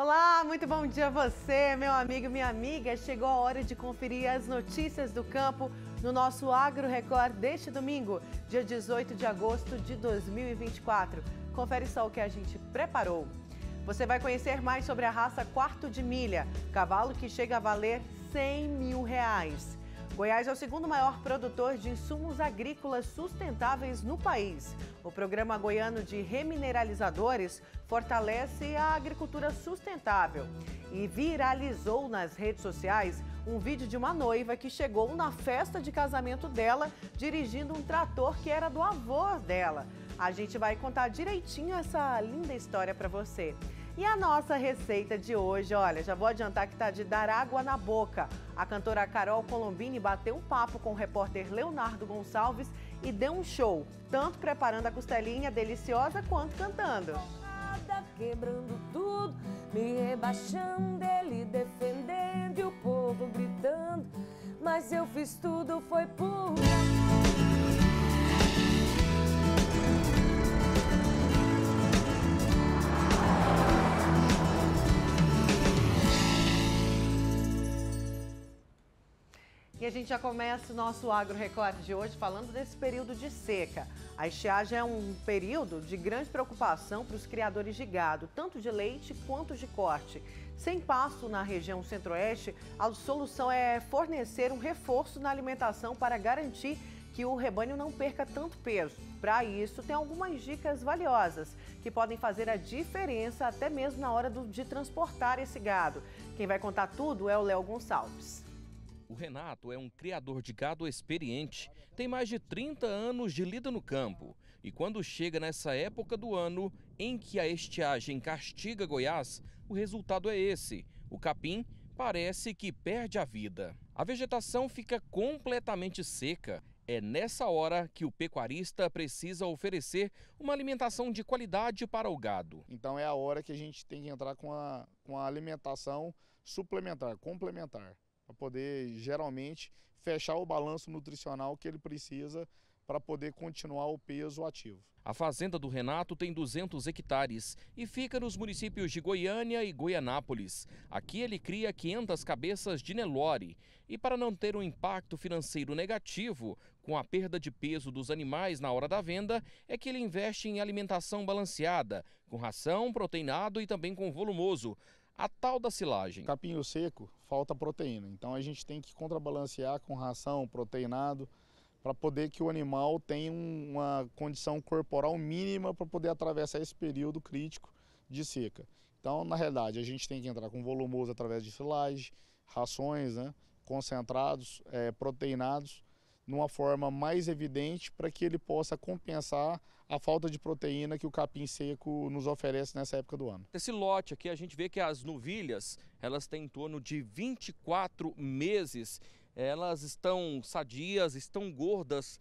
Olá, muito bom dia a você, meu amigo e minha amiga. Chegou a hora de conferir as notícias do campo no nosso Agro Record deste domingo, dia 18 de agosto de 2024. Confere só o que a gente preparou. Você vai conhecer mais sobre a raça Quarto de Milha, cavalo que chega a valer R$100 mil. Goiás é o segundo maior produtor de insumos agrícolas sustentáveis no país. O Programa Goiano de Remineralizadores fortalece a agricultura sustentável. E viralizou nas redes sociais um vídeo de uma noiva que chegou na festa de casamento dela dirigindo um trator que era do avô dela. A gente vai contar direitinho essa linda história para você. E a nossa receita de hoje, olha, já vou adiantar que tá de dar água na boca. A cantora Carol Colombini bateu um papo com o repórter Leonardo Gonçalves e deu um show, tanto preparando a costelinha deliciosa quanto cantando. Quebrando tudo, me rebaixando, ele defendendo e o povo gritando, mas eu fiz tudo, foi por... E a gente já começa o nosso Agro Record de hoje falando desse período de seca. A estiagem é um período de grande preocupação para os criadores de gado, tanto de leite quanto de corte. Sem pasto na região centro-oeste, a solução é fornecer um reforço na alimentação para garantir que o rebanho não perca tanto peso. Para isso, tem algumas dicas valiosas que podem fazer a diferença até mesmo na hora de transportar esse gado. Quem vai contar tudo é o Léo Gonçalves. O Renato é um criador de gado experiente, tem mais de 30 anos de lida no campo. E quando chega nessa época do ano em que a estiagem castiga Goiás, o resultado é esse. O capim parece que perde a vida. A vegetação fica completamente seca. É nessa hora que o pecuarista precisa oferecer uma alimentação de qualidade para o gado. Então é a hora que a gente tem que entrar com a alimentação suplementar, complementar, para poder, geralmente, fechar o balanço nutricional que ele precisa para poder continuar o peso ativo. A fazenda do Renato tem 200 hectares e fica nos municípios de Goiânia e Goianápolis. Aqui ele cria 500 cabeças de Nelore. E para não ter um impacto financeiro negativo com a perda de peso dos animais na hora da venda, é que ele investe em alimentação balanceada, com ração, proteinado e também com volumoso. A tal da silagem. Capinho seco, falta proteína, então a gente tem que contrabalancear com ração, proteinado, para poder que o animal tenha uma condição corporal mínima para poder atravessar esse período crítico de seca. Então, na realidade, a gente tem que entrar com volumoso através de silagem, rações, né, concentrados, proteinados, numa forma mais evidente para que ele possa compensar a falta de proteína que o capim seco nos oferece nessa época do ano. Esse lote aqui a gente vê que as novilhas, elas têm em torno de 24 meses. Elas estão sadias, estão gordas,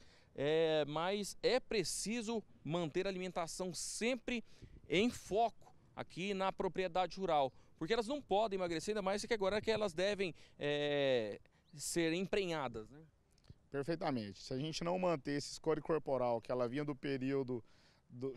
mas é preciso manter a alimentação sempre em foco aqui na propriedade rural, porque elas não podem emagrecer, ainda mais que agora que elas devem ser emprenhadas, né? Perfeitamente. Se a gente não manter esse score corporal que ela vinha do período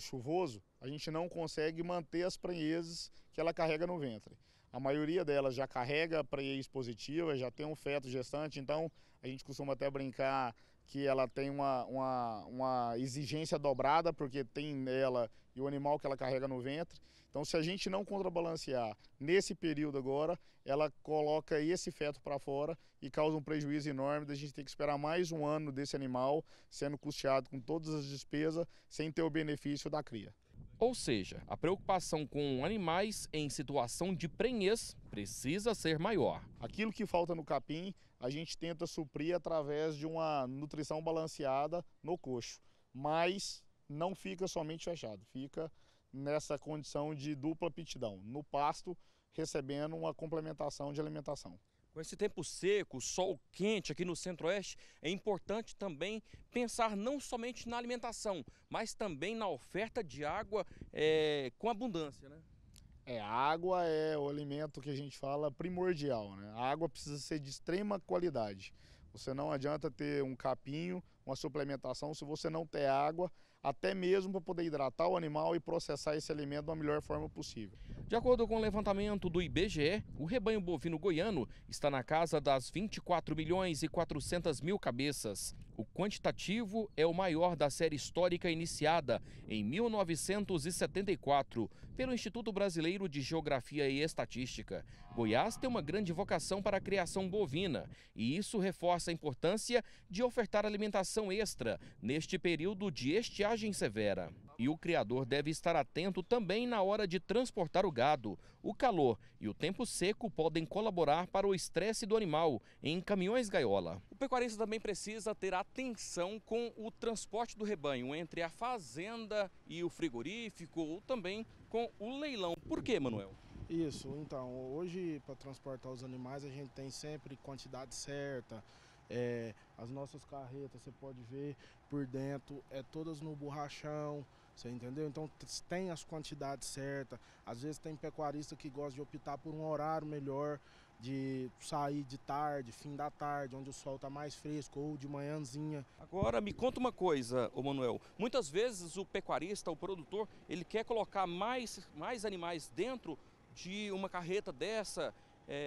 chuvoso, a gente não consegue manter as prenhezes que ela carrega no ventre. A maioria delas já carrega prenhez positiva, já tem um feto gestante, então a gente costuma até brincar que ela tem uma exigência dobrada, porque tem nela e o animal que ela carrega no ventre. Então, se a gente não contrabalancear nesse período agora, ela coloca esse feto para fora e causa um prejuízo enorme da gente ter que esperar mais um ano desse animal sendo custeado com todas as despesas, sem ter o benefício da cria. Ou seja, a preocupação com animais em situação de prenhez precisa ser maior. Aquilo que falta no capim, a gente tenta suprir através de uma nutrição balanceada no coxo, mas não fica somente fechado, fica nessa condição de dupla aptidão, no pasto, recebendo uma complementação de alimentação. Com esse tempo seco, sol quente aqui no centro-oeste, é importante também pensar não somente na alimentação, mas também na oferta de água com abundância, né? A água é o alimento que a gente fala primordial, né? A água precisa ser de extrema qualidade. Você não adianta ter um capinho, uma suplementação, se você não ter água. até mesmo para poder hidratar o animal e processar esse alimento da melhor forma possível. De acordo com o levantamento do IBGE, o rebanho bovino goiano está na casa das 24.400.000 cabeças. O quantitativo é o maior da série histórica iniciada em 1974 pelo Instituto Brasileiro de Geografia e Estatística. Goiás tem uma grande vocação para a criação bovina e isso reforça a importância de ofertar alimentação extra neste período de estiagem severa. E o criador deve estar atento também na hora de transportar o gado. O calor e o tempo seco podem colaborar para o estresse do animal em caminhões gaiola. O pecuarista também precisa ter atenção com o transporte do rebanho entre a fazenda e o frigorífico ou também com o leilão. Por quê, Manuel? Isso, então, hoje para transportar os animais a gente tem sempre quantidade certa. As nossas carretas, você pode ver por dentro, todas no borrachão, você entendeu? Então tem as quantidades certas, às vezes tem pecuarista que gosta de optar por um horário melhor, de sair de tarde, fim da tarde, onde o sol está mais fresco, ou de manhãzinha. Agora me conta uma coisa, ô Manuel, muitas vezes o pecuarista, o produtor, ele quer colocar mais animais dentro de uma carreta dessa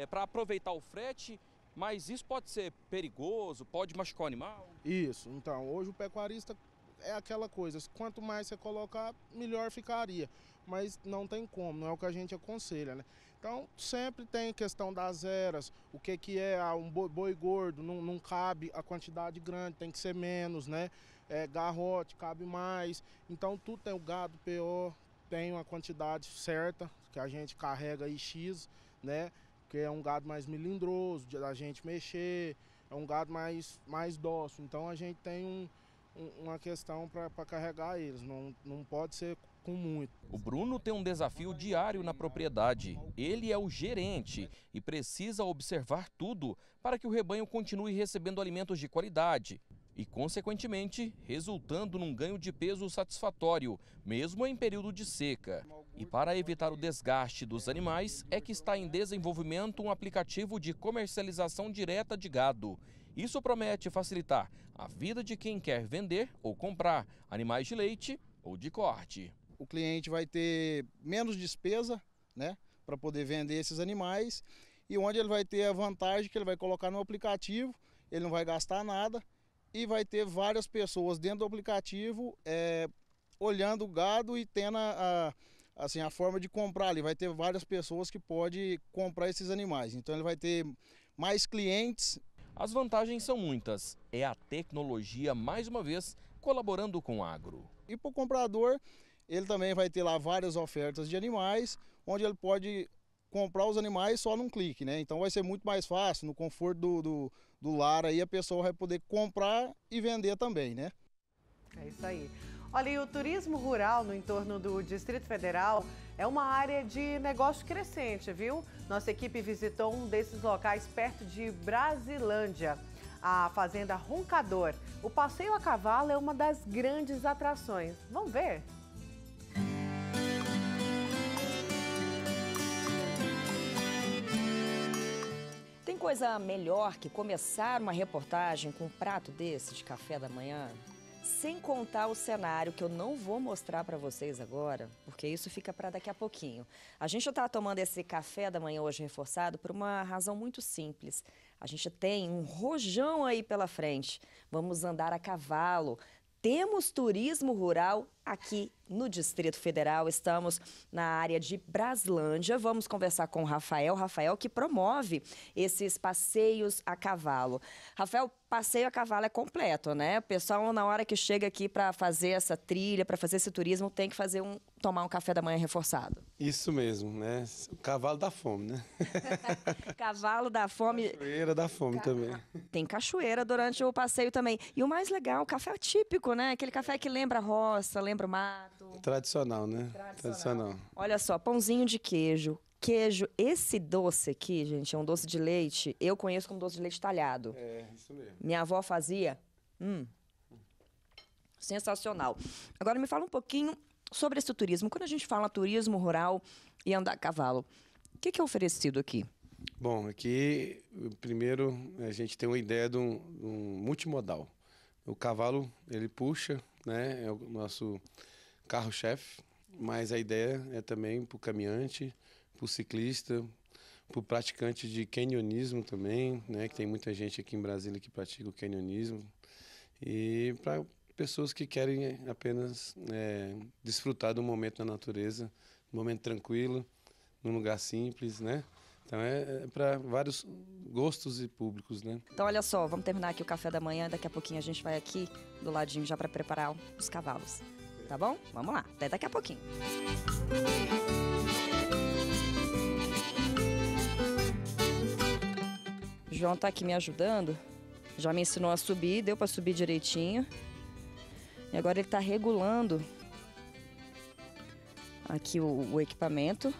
para aproveitar o frete. Mas isso pode ser perigoso, pode machucar o animal? Isso, então, hoje o pecuarista é aquela coisa, quanto mais você colocar, melhor ficaria. Mas não tem como, não é o que a gente aconselha, né? Então, sempre tem questão das eras, o que é um boi gordo, não cabe a quantidade grande, tem que ser menos, né? Garrote, cabe mais, então tudo tem o gado PO, tem uma quantidade certa, que a gente carrega aí X, né? Porque é um gado mais melindroso, da gente mexer, é um gado mais dócil. Então a gente tem uma questão para carregar eles, não pode ser com muito. O Bruno tem um desafio diário na propriedade. Ele é o gerente e precisa observar tudo para que o rebanho continue recebendo alimentos de qualidade e, consequentemente, resultando num ganho de peso satisfatório, mesmo em período de seca. E para evitar o desgaste dos animais, é que está em desenvolvimento um aplicativo de comercialização direta de gado. Isso promete facilitar a vida de quem quer vender ou comprar animais de leite ou de corte. O cliente vai ter menos despesa, né, para poder vender esses animais, e onde ele vai ter a vantagem que ele vai colocar no aplicativo, ele não vai gastar nada, e vai ter várias pessoas dentro do aplicativo olhando o gado e tendo a forma de comprar ali. Vai ter várias pessoas que podem comprar esses animais, então ele vai ter mais clientes. As vantagens são muitas, é a tecnologia mais uma vez colaborando com o agro. E para o comprador, ele também vai ter lá várias ofertas de animais, onde ele pode comprar os animais só num clique, né? Então vai ser muito mais fácil, no conforto do lar aí a pessoa vai poder comprar e vender também, né? É isso aí. Olha, e o turismo rural no entorno do Distrito Federal é uma área de negócio crescente, viu? Nossa equipe visitou um desses locais perto de Brazlândia, a Fazenda Roncador. O passeio a cavalo é uma das grandes atrações. Vamos ver? Tem coisa melhor que começar uma reportagem com um prato desse de café da manhã? Sem contar o cenário que eu não vou mostrar para vocês agora, porque isso fica para daqui a pouquinho. A gente está tomando esse café da manhã hoje reforçado por uma razão muito simples. A gente tem um rojão aí pela frente. Vamos andar a cavalo. Temos turismo rural aqui no Distrito Federal, estamos na área de Brazlândia. Vamos conversar com o Rafael, que promove esses passeios a cavalo. Rafael, passeio a cavalo é completo, né? O pessoal, na hora que chega aqui para fazer essa trilha, para fazer esse turismo, tem que fazer tomar um café da manhã reforçado. Isso mesmo, né? O cavalo dá fome, né? Cavalo dá fome. Cachoeira dá fome também. Tem cachoeira durante o passeio também. E o mais legal, o café é típico, né? Aquele café que lembra a roça, lembra o mato. Tradicional, né? Tradicional. Olha só, pãozinho de queijo. Esse doce aqui, gente, é um doce de leite. Eu conheço como doce de leite talhado. É, isso mesmo. Minha avó fazia. Sensacional. Agora me fala um pouquinho sobre esse turismo. Quando a gente fala turismo rural e andar a cavalo, o que é oferecido aqui? Bom, aqui, primeiro, a gente tem uma ideia de um multimodal. O cavalo, ele puxa né? É o nosso carro-chefe, mas a ideia é também para o caminhante, para o ciclista, para o praticante de canionismo também, né? Que tem muita gente aqui em Brasília que pratica o canionismo, e para pessoas que querem apenas desfrutar de um momento na natureza, um momento tranquilo, num lugar simples, né? Então é para vários gostos e públicos, né? Então olha só, vamos terminar aqui o café da manhã, daqui a pouquinho a gente vai aqui do ladinho já para preparar os cavalos, tá bom? Vamos lá, até daqui a pouquinho. João tá aqui me ajudando, já me ensinou a subir, deu para subir direitinho. E agora ele tá regulando aqui o equipamento,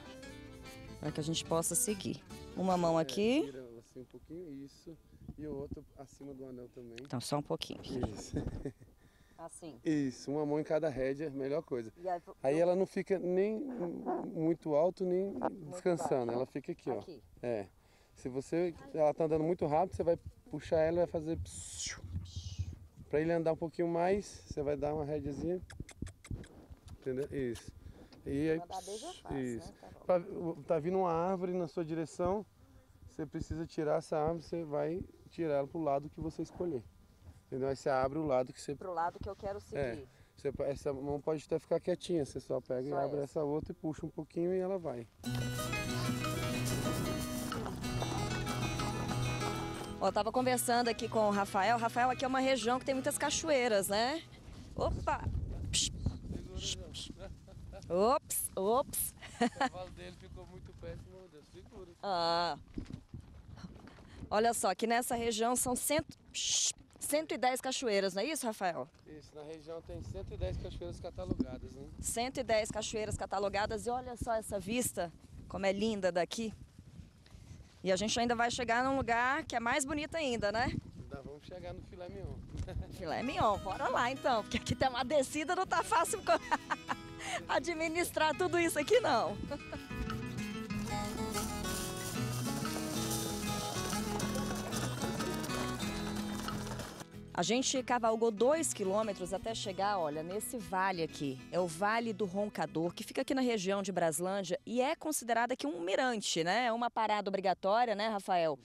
para que a gente possa seguir. Uma mão aqui. Vira assim um pouquinho, isso. E o outro acima do anel também. Então, só um pouquinho. Isso. Assim. Isso, uma mão em cada rédea, melhor coisa. Aí ela não fica nem muito alto, nem descansando. Ela fica aqui, ó. Aqui. É. Se você, ela tá andando muito rápido, você vai puxar ela e vai fazer... Para ele andar um pouquinho mais, você vai dar uma rédeazinha. Entendeu? Isso. E aí, isso. Tá vindo uma árvore na sua direção, você precisa tirar essa árvore, você vai tirar ela pro lado que você escolher. Entendeu? Aí você abre o lado que você... Pro lado que eu quero seguir. É. Você, essa mão pode até ficar quietinha, você só pega e abre essa outra e puxa um pouquinho e ela vai. Ó, eu tava conversando aqui com o Rafael. Rafael, aqui é uma região que tem muitas cachoeiras, né? Opa! Ops, ops. O cavalo dele ficou muito péssimo, meu Deus, segura. Ah. Olha só, aqui nessa região são 110 cachoeiras, não é isso, Rafael? Isso, na região tem 110 cachoeiras catalogadas, né? 110 cachoeiras catalogadas, e olha só essa vista, como é linda daqui. E a gente ainda vai chegar num lugar que é mais bonito ainda, né? Ainda vamos chegar no filé mignon. Filé mignon, bora lá então, porque aqui tem uma descida, não tá fácil... administrar tudo isso aqui não. A gente cavalgou 2 quilômetros até chegar, olha, nesse vale aqui. É o Vale do Roncador, que fica aqui na região de Brazlândia e é considerado aqui um mirante, né? É uma parada obrigatória, né, Rafael?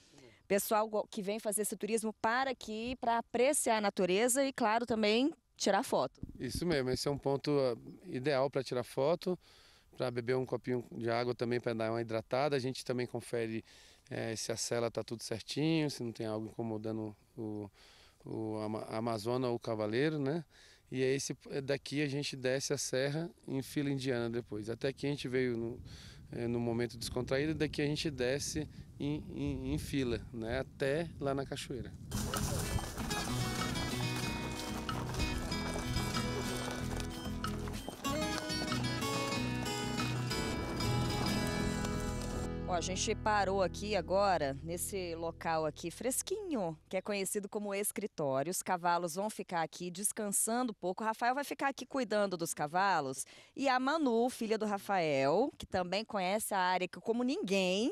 Pessoal que vem fazer esse turismo para aqui, para apreciar a natureza e, claro, também... tirar foto. Isso mesmo, esse é um ponto ideal para tirar foto, para beber um copinho de água também, para dar uma hidratada. A gente também confere se a sela está tudo certinho, se não tem algo incomodando a amazona ou o cavaleiro, né? E aí daqui a gente desce a serra em fila indiana depois. Até aqui a gente veio no momento descontraído, daqui a gente desce em fila, né? Até lá na cachoeira. Ó, a gente parou aqui agora, nesse local aqui fresquinho, que é conhecido como escritório. Os cavalos vão ficar aqui descansando um pouco. O Rafael vai ficar aqui cuidando dos cavalos. E a Manu, filha do Rafael, que também conhece a área como ninguém,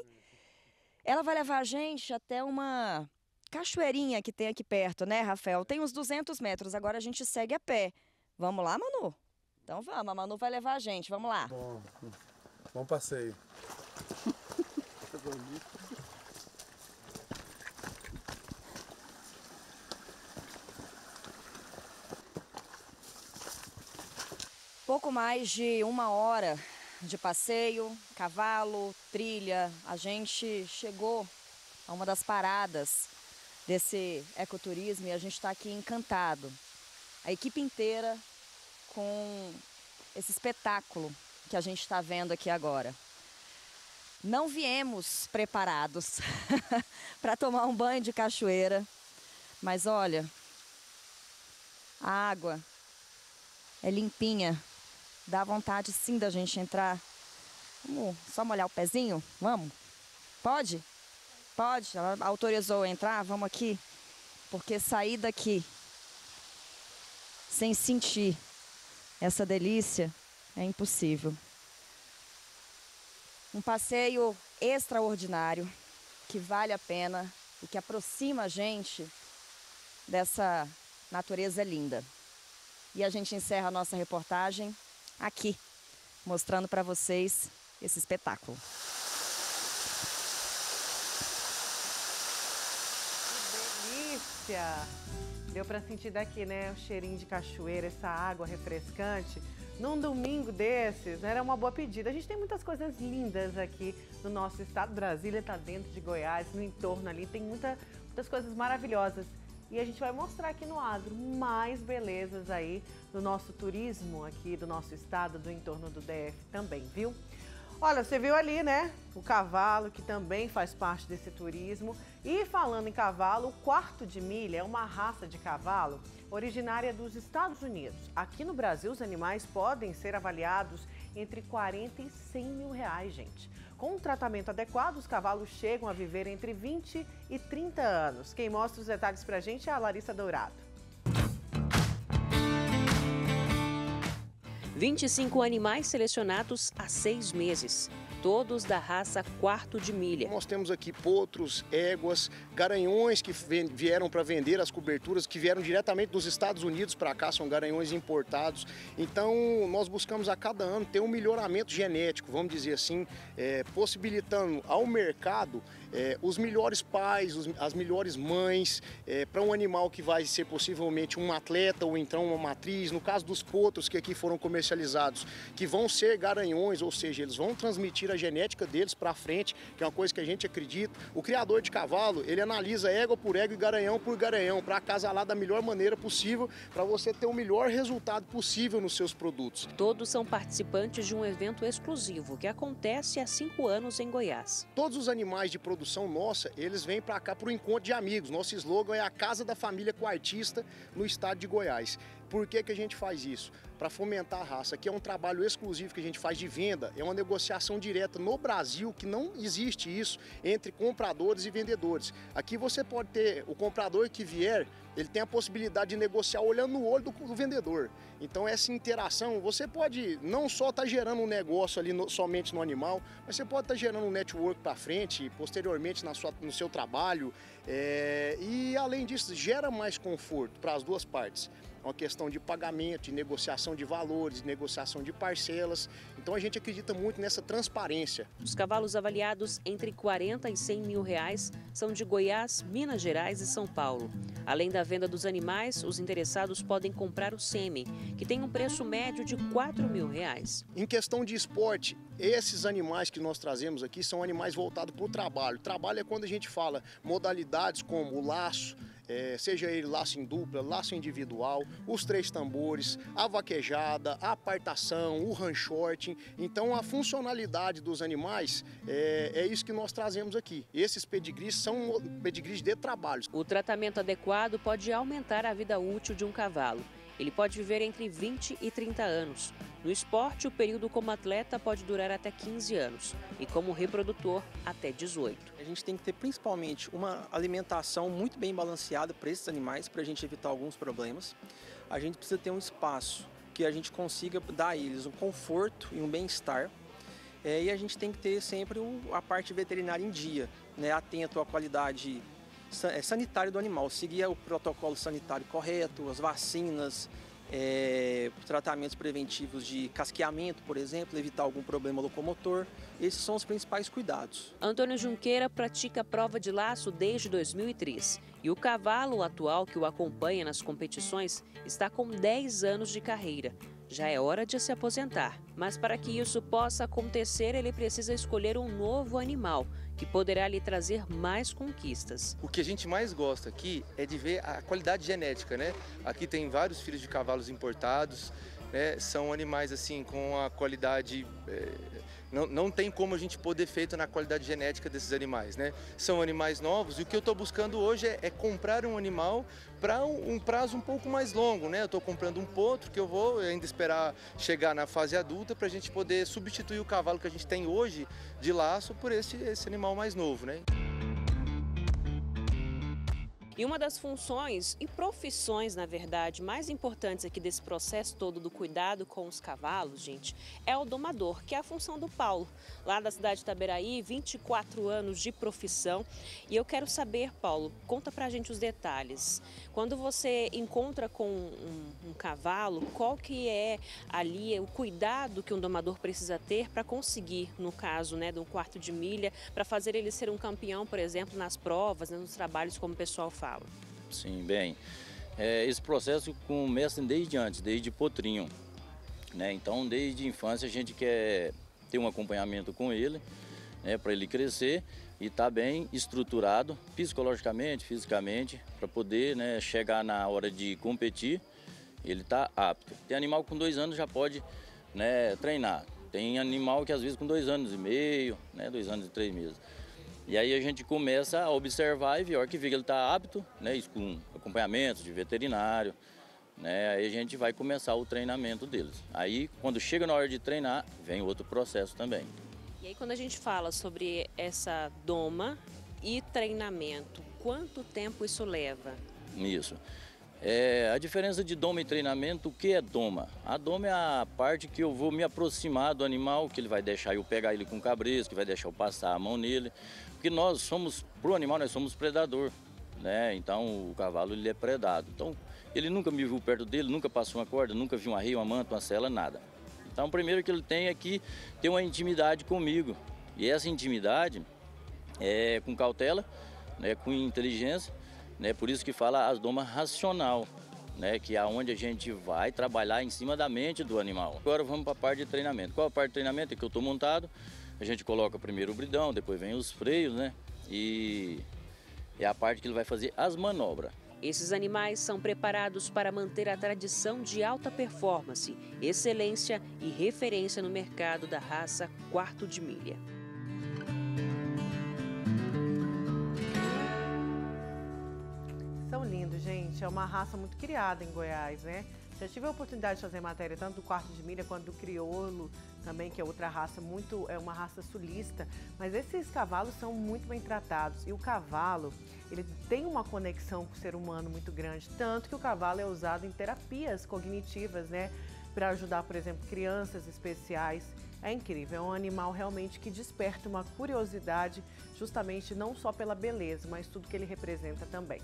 ela vai levar a gente até uma cachoeirinha que tem aqui perto, né, Rafael? Tem uns 200 metros, agora a gente segue a pé. Vamos lá, Manu? Então vamos, a Manu vai levar a gente, vamos lá. Bom passeio. Pouco mais de 1 hora de passeio, cavalo, trilha. A gente chegou a uma das paradas desse ecoturismo e a gente está aqui encantado. A equipe inteira com esse espetáculo que a gente está vendo aqui agora. Não viemos preparados para tomar um banho de cachoeira, mas olha, a água é limpinha, dá vontade sim da gente entrar. Vamos só molhar o pezinho? Vamos? Pode? Pode, ela autorizou entrar, vamos aqui, porque sair daqui sem sentir essa delícia é impossível. Um passeio extraordinário, que vale a pena e que aproxima a gente dessa natureza linda. E a gente encerra a nossa reportagem aqui, mostrando para vocês esse espetáculo. Que delícia! Deu para sentir daqui, né? O cheirinho de cachoeira, essa água refrescante. Num domingo desses, era uma boa pedida. A gente tem muitas coisas lindas aqui no nosso estado. Brasília está dentro de Goiás, no entorno ali tem muitas coisas maravilhosas. E a gente vai mostrar aqui no Agro mais belezas aí do nosso turismo aqui, do nosso estado, do entorno do DF também, viu? Olha, você viu ali, né? O cavalo, que também faz parte desse turismo. E falando em cavalo, o quarto de milha é uma raça de cavalo originária dos Estados Unidos. Aqui no Brasil, os animais podem ser avaliados entre 40 e 100 mil reais, gente. Com um tratamento adequado, os cavalos chegam a viver entre 20 e 30 anos. Quem mostra os detalhes pra gente é a Larissa Dourado. 25 animais selecionados há 6 meses, todos da raça quarto de milha. Nós temos aqui potros, éguas, garanhões que vieram para vender as coberturas, que vieram diretamente dos Estados Unidos para cá, são garanhões importados. Então, nós buscamos a cada ano ter um melhoramento genético, vamos dizer assim, possibilitando ao mercado os melhores pais, as melhores mães, para um animal que vai ser possivelmente um atleta ou então uma matriz. No caso dos potros que aqui foram comercializados, que vão ser garanhões, ou seja, eles vão transmitir a genética deles para frente, que é uma coisa que a gente acredita. O criador de cavalo, ele analisa égua por égua e garanhão por garanhão, para acasalar da melhor maneira possível, para você ter o melhor resultado possível nos seus produtos. Todos são participantes de um evento exclusivo, que acontece há 5 anos em Goiás. Todos os animais de produção nossa, eles vêm para cá para o encontro de amigos. Nosso slogan é a casa da família com o artista no estado de Goiás. Por que que a gente faz isso? Para fomentar a raça. Aqui é um trabalho exclusivo que a gente faz de venda, é uma negociação direta no Brasil, que não existe isso entre compradores e vendedores. Aqui você pode ter, o comprador que vier, ele tem a possibilidade de negociar olhando no olho do vendedor. Então essa interação, você pode não só estar gerando um negócio ali somente no animal, mas você pode estar gerando um network para frente, posteriormente no seu trabalho. E além disso, gera mais conforto para as duas partes. É uma questão de pagamento, de negociação de valores, de negociação de parcelas. Então a gente acredita muito nessa transparência. Os cavalos avaliados entre 40 e 100 mil reais são de Goiás, Minas Gerais e São Paulo. Além da venda dos animais, os interessados podem comprar o sêmen, que tem um preço médio de 4 mil reais. Em questão de esporte, esses animais que nós trazemos aqui são animais voltados para o trabalho. Trabalho é quando a gente fala modalidades como o laço, seja ele laço em dupla, laço individual, os 3 tambores, a vaquejada, a apartação, o ranchorting. Então a funcionalidade dos animais é isso que nós trazemos aqui. Esses pedigris são pedigris de trabalho. O tratamento adequado pode aumentar a vida útil de um cavalo. Ele pode viver entre 20 e 30 anos. No esporte, o período como atleta pode durar até 15 anos e como reprodutor até 18. A gente tem que ter principalmente uma alimentação muito bem balanceada para esses animais, para a gente evitar alguns problemas. A gente precisa ter um espaço que a gente consiga dar a eles um conforto e um bem-estar. E a gente tem que ter sempre a parte veterinária em dia, né, atento à qualidade sanitário do animal, seguia o protocolo sanitário correto, as vacinas, tratamentos preventivos de casqueamento, por exemplo, evitar algum problema locomotor. Esses são os principais cuidados. Antônio Junqueira pratica a prova de laço desde 2003 e o cavalo atual que o acompanha nas competições está com 10 anos de carreira. Já é hora de se aposentar, mas para que isso possa acontecer, ele precisa escolher um novo animal que poderá lhe trazer mais conquistas. O que a gente mais gosta aqui é de ver a qualidade genética, né? Aqui tem vários filhos de cavalos importados, né? São animais assim com a qualidade, não tem como a gente pôr defeito na qualidade genética desses animais, né? São animais novos e o que eu estou buscando hoje é comprar um animal para um prazo um pouco mais longo, né? Eu estou comprando um potro que eu vou ainda esperar chegar na fase adulta para a gente poder substituir o cavalo que a gente tem hoje de laço por esse animal mais novo, né? E uma das funções e profissões, na verdade, mais importantes aqui desse processo todo do cuidado com os cavalos, gente, é o domador, que é a função do Paulo, lá da cidade de Itaberaí, 24 anos de profissão. E eu quero saber, Paulo, conta pra gente os detalhes. Quando você encontra com um cavalo, qual que é ali o cuidado que um domador precisa ter para conseguir, no caso, né, de um quarto de milha, para fazer ele ser um campeão, por exemplo, nas provas, né, nos trabalhos, como o pessoal fala? Sim, bem, esse processo começa desde antes, desde potrinho, né? Então, desde a infância a gente quer ter um acompanhamento com ele, né, para ele crescer e estar bem estruturado psicologicamente, fisicamente, para poder, né, chegar na hora de competir, ele tá apto. Tem animal com 2 anos já pode, né, treinar, tem animal que às vezes com 2 anos e meio, né, 2 anos e 3 meses. E aí a gente começa a observar e ver, a hora que vê que ele está apto, né, com acompanhamento de veterinário, né, aí a gente vai começar o treinamento deles. Aí, quando chega na hora de treinar, vem outro processo também. E aí, quando a gente fala sobre essa doma e treinamento, quanto tempo isso leva? Isso. A diferença de doma e treinamento, o que é doma? A doma é a parte que eu vou me aproximar do animal, que ele vai deixar eu pegar ele com o cabresto, que vai deixar eu passar a mão nele. Porque nós somos, pro animal, nós somos predador, né? Então o cavalo, ele é predado. Então ele nunca me viu perto dele, nunca passou uma corda, nunca viu uma rei, uma manta, uma sela, nada. Então o primeiro que ele tem é que ter uma intimidade comigo. E essa intimidade é com cautela, né, com inteligência. Né, por isso que fala as domas racional, né, que é onde a gente vai trabalhar em cima da mente do animal. Agora vamos para a parte de treinamento. Qual a parte de treinamento? É que eu estou montado, a gente coloca primeiro o bridão, depois vem os freios, né, e é a parte que ele vai fazer as manobras. Esses animais são preparados para manter a tradição de alta performance, excelência e referência no mercado da raça Quarto de Milha. Lindo, gente. É uma raça muito criada em Goiás, né? Já tive a oportunidade de fazer matéria tanto do Quarto de Milha quanto do Crioulo, também, que é outra raça muito... é uma raça sulista. Mas esses cavalos são muito bem tratados. E o cavalo, ele tem uma conexão com o ser humano muito grande. Tanto que o cavalo é usado em terapias cognitivas, né? Para ajudar, por exemplo, crianças especiais. É incrível, é um animal realmente que desperta uma curiosidade, justamente não só pela beleza, mas tudo que ele representa também.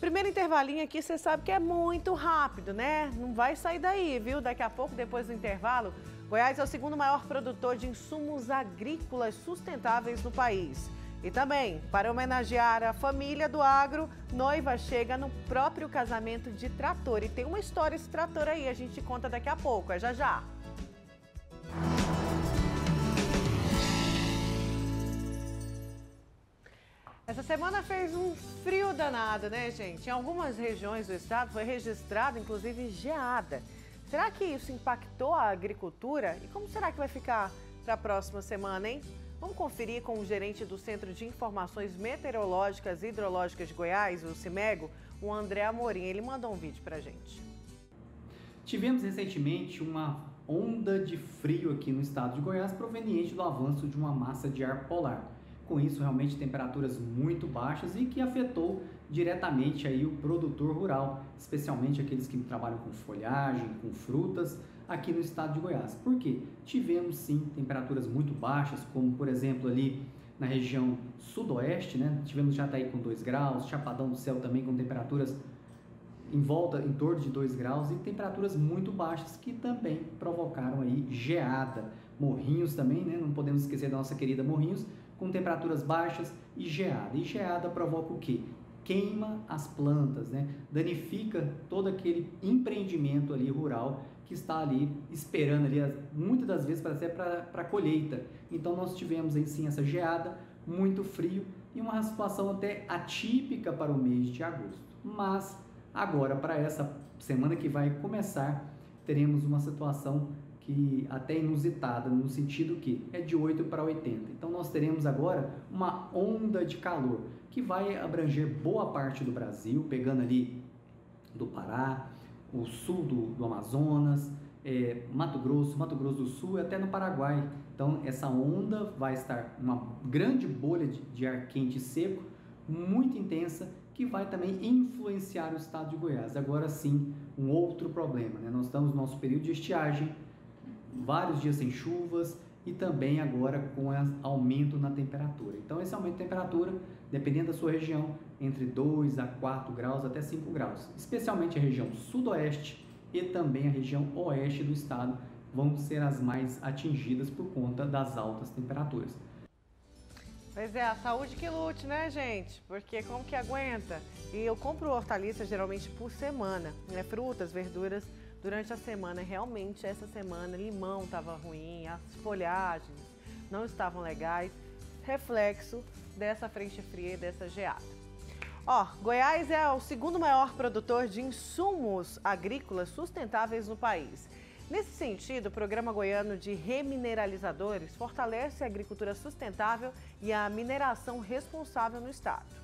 Primeiro intervalinho aqui, você sabe que é muito rápido, né? Não vai sair daí, viu? Daqui a pouco, depois do intervalo, Goiás é o segundo maior produtor de insumos agrícolas sustentáveis do país. E também, para homenagear a família do agro, noiva chega no próprio casamento de trator. E tem uma história esse trator aí, a gente conta daqui a pouco, é já já. Essa semana fez um frio danado, né, gente? Em algumas regiões do estado foi registrado, inclusive, geada. Será que isso impactou a agricultura? E como será que vai ficar para a próxima semana, hein? Vamos conferir com o gerente do Centro de Informações Meteorológicas e Hidrológicas de Goiás, o CIMEGO, o André Amorim. Ele mandou um vídeo para a gente. Tivemos recentemente uma onda de frio aqui no estado de Goiás proveniente do avanço de uma massa de ar polar. Com isso, realmente, temperaturas muito baixas e que afetou diretamente aí o produtor rural, especialmente aqueles que trabalham com folhagem, com frutas, aqui no estado de Goiás. Por quê? Tivemos, sim, temperaturas muito baixas, como, por exemplo, ali na região sudoeste, né? Tivemos Jataí com 2 graus, Chapadão do Céu também com temperaturas em torno de 2 graus e temperaturas muito baixas que também provocaram aí geada. Morrinhos também, né? Não podemos esquecer da nossa querida Morrinhos, com temperaturas baixas e geada. E geada provoca o quê? Queima as plantas, né? Danifica todo aquele empreendimento ali rural que está ali esperando ali, muitas das vezes até para colheita. Então nós tivemos aí sim essa geada, muito frio e uma situação até atípica para o mês de agosto. Mas agora para essa semana que vai começar, teremos uma situação e até inusitada, no sentido que é de 8 para 80. Então nós teremos agora uma onda de calor que vai abranger boa parte do Brasil, pegando ali do Pará, o sul do Amazonas, Mato Grosso do Sul e até no Paraguai. Então essa onda vai estar uma grande bolha de ar quente e seco muito intensa que vai também influenciar o estado de Goiás. Agora sim, um outro problema, né? Nós estamos no nosso período de estiagem, vários dias sem chuvas e também agora com aumento na temperatura. Então esse aumento de temperatura, dependendo da sua região, entre 2 a 4 graus até 5 graus. Especialmente a região sudoeste e também a região oeste do estado vão ser as mais atingidas por conta das altas temperaturas. Pois é, a saúde que lute, né, gente? Porque como que aguenta? E eu compro hortaliças geralmente por semana, né? Frutas, verduras, durante a semana. Realmente, essa semana, limão estava ruim, as folhagens não estavam legais. Reflexo dessa frente fria e dessa geada. Ó, Goiás é o segundo maior produtor de insumos agrícolas sustentáveis no país. Nesse sentido, o Programa Goiano de Remineralizadores fortalece a agricultura sustentável e a mineração responsável no estado.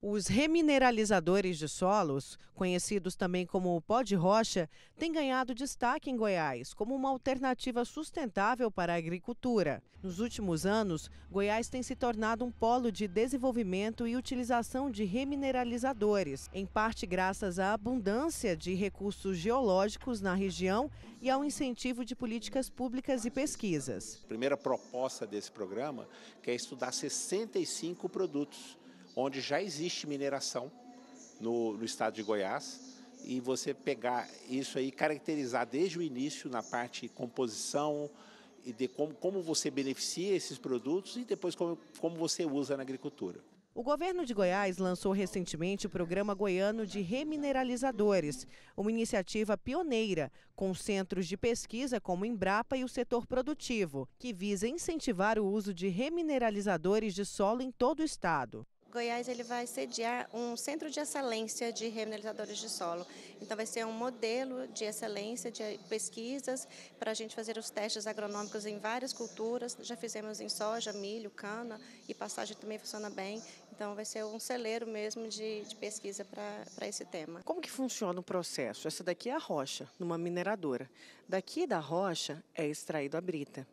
Os remineralizadores de solos, conhecidos também como pó de rocha, têm ganhado destaque em Goiás como uma alternativa sustentável para a agricultura. Nos últimos anos, Goiás tem se tornado um polo de desenvolvimento e utilização de remineralizadores, em parte graças à abundância de recursos geológicos na região e ao incentivo de políticas públicas e pesquisas. A primeira proposta desse programa é estudar 65 produtos, onde já existe mineração no estado de Goiás, e você pegar isso aí, caracterizar desde o início na parte de composição e de como você beneficia esses produtos e depois como você usa na agricultura. O governo de Goiás lançou recentemente o Programa Goiano de Remineralizadores, uma iniciativa pioneira, com centros de pesquisa como o Embrapa e o setor produtivo, que visa incentivar o uso de remineralizadores de solo em todo o estado. Goiás ele vai sediar um centro de excelência de remineralizadores de solo. Então vai ser um modelo de excelência de pesquisas para a gente fazer os testes agronômicos em várias culturas. Já fizemos em soja, milho, cana e pastagem também funciona bem. Então vai ser um celeiro mesmo de pesquisa para esse tema. Como que funciona o processo? Essa daqui é a rocha, numa mineradora. Daqui da rocha é extraído a brita.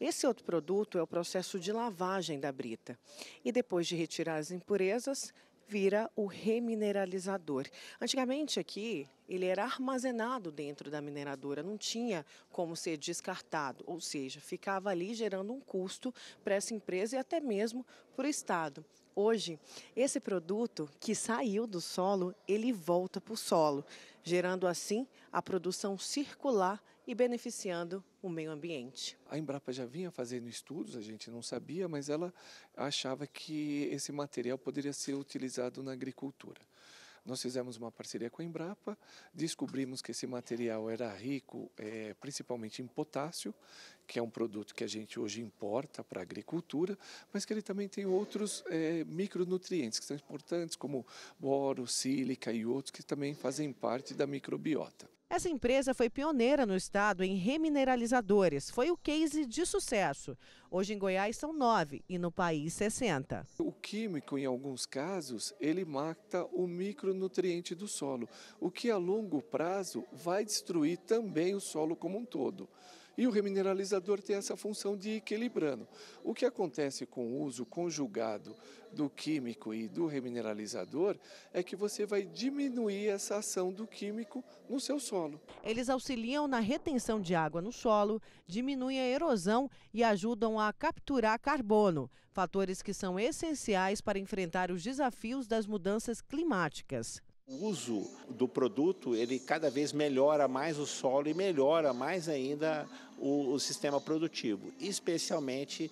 Esse outro produto é o processo de lavagem da brita. E depois de retirar as impurezas, vira o remineralizador. Antigamente aqui, ele era armazenado dentro da mineradora, não tinha como ser descartado, ou seja, ficava ali gerando um custo para essa empresa e até mesmo para o estado. Hoje, esse produto que saiu do solo, ele volta para o solo, gerando assim a produção circular e beneficiando o meio ambiente. A Embrapa já vinha fazendo estudos, a gente não sabia, mas ela achava que esse material poderia ser utilizado na agricultura. Nós fizemos uma parceria com a Embrapa, descobrimos que esse material era rico, principalmente em potássio, que é um produto que a gente hoje importa para a agricultura, mas que ele também tem outros micronutrientes que são importantes, como boro, sílica e outros que também fazem parte da microbiota. Essa empresa foi pioneira no estado em remineralizadores. Foi o case de sucesso. Hoje em Goiás são 9 e no país 60. O químico, em alguns casos, ele mata o micronutriente do solo, o que a longo prazo vai destruir também o solo como um todo. E o remineralizador tem essa função de ir equilibrando. O que acontece com o uso conjugado do químico e do remineralizador é que você vai diminuir essa ação do químico no seu solo. Eles auxiliam na retenção de água no solo, diminuem a erosão e ajudam a capturar carbono, fatores que são essenciais para enfrentar os desafios das mudanças climáticas. O uso do produto, ele cada vez melhora mais o solo e melhora mais ainda o sistema produtivo, especialmente